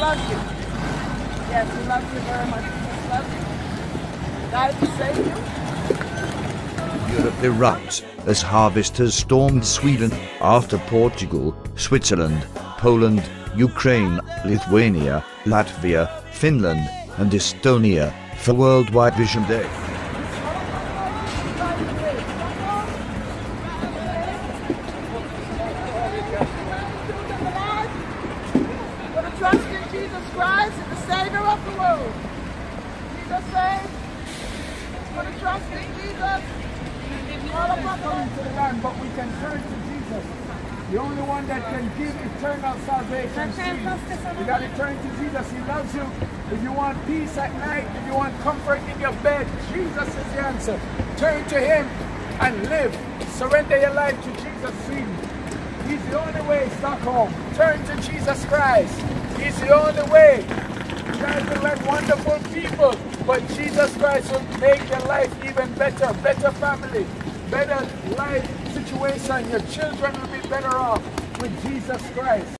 love you. Yes, we love you very much. We love you. God to save you. Europe erupts as harvesters stormed Sweden after Portugal, Switzerland, Poland, Ukraine, Lithuania, Latvia, Finland and Estonia for Worldwide Vision Day. Trust in Jesus Christ as the Savior of the world. Jesus saved. We're going to trust in Jesus. All of us come into the land, but we can turn to Jesus. The only one that can give eternal salvation. You got to turn to Jesus. He loves you. If you want peace at night, if you want comfort in your bed, Jesus is the answer. Turn to Him and live. Surrender your life to Jesus, Sweden. He's the only way, Stockholm. Turn to Jesus Christ. He's the only way. You guys will like wonderful people, but Jesus Christ will make your life even better. Better family, better life situation. Your children will be better off with Jesus Christ.